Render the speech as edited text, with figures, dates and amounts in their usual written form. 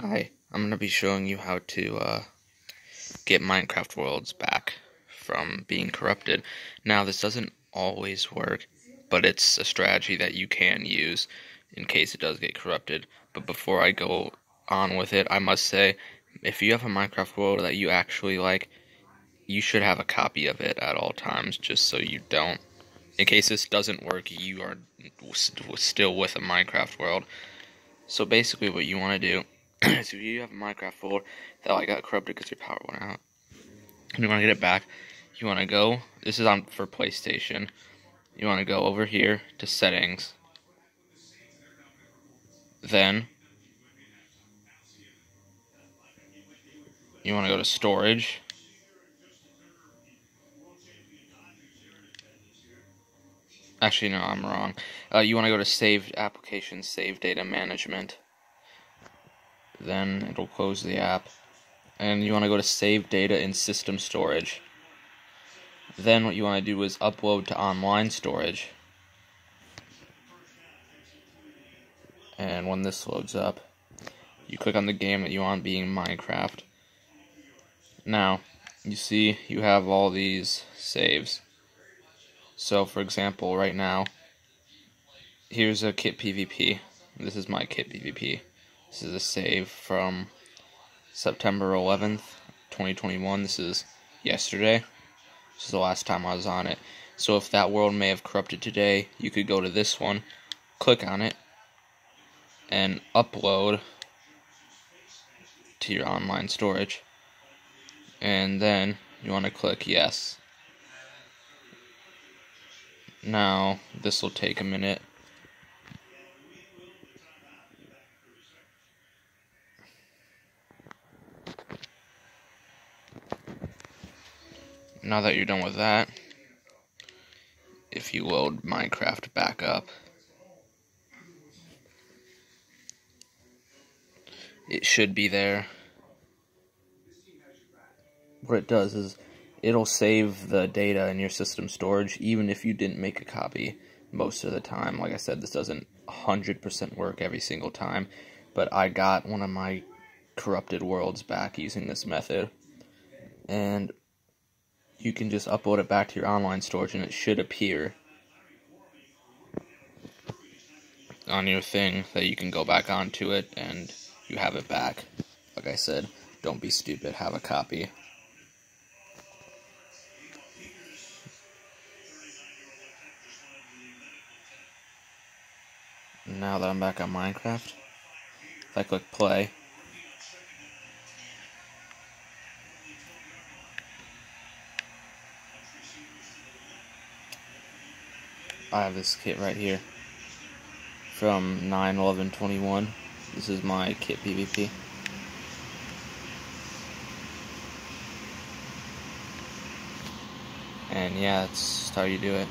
Hi, I'm going to be showing you how to get Minecraft worlds back from being corrupted. Now, this doesn't always work, but it's a strategy that you can use in case it does get corrupted. But before I go on with it, I must say, if you have a Minecraft world that you actually like, you should have a copy of it at all times, just so you don't. In case this doesn't work, you are still with a Minecraft world. So basically what you want to do, so if you have a Minecraft world that like got corrupted because your power went out, and you want to get it back, you want to go, this is on for PlayStation, you want to go over here to settings, then you want to go to storage, actually no, I'm wrong, you want to go to save application, save data management. Then it'll close the app, and you want to go to save data in system storage. Then what you want to do is upload to online storage, and when this loads up, you click on the game that you want, being Minecraft. Now you see you have all these saves. So for example, right now, here's a kit PvP. This is my kit PvP. This is a save from September 11th, 2021. This is yesterday. This is the last time I was on it. So if that world may have corrupted today, you could go to this one, click on it, and upload to your online storage. And then you want to click yes. Now, this will take a minute. Now that you're done with that, if you load Minecraft back up, it should be there. What it does is it'll save the data in your system storage even if you didn't make a copy most of the time. Like I said, this doesn't 100% work every single time, but I got one of my corrupted worlds back using this method. And you can just upload it back to your online storage and it should appear on your thing that you can go back onto it and you have it back. Like I said, don't be stupid, have a copy. Now that I'm back on Minecraft, if I click play, I have this kit right here from 9/11/21. This is my kit PvP. And yeah, that's how you do it.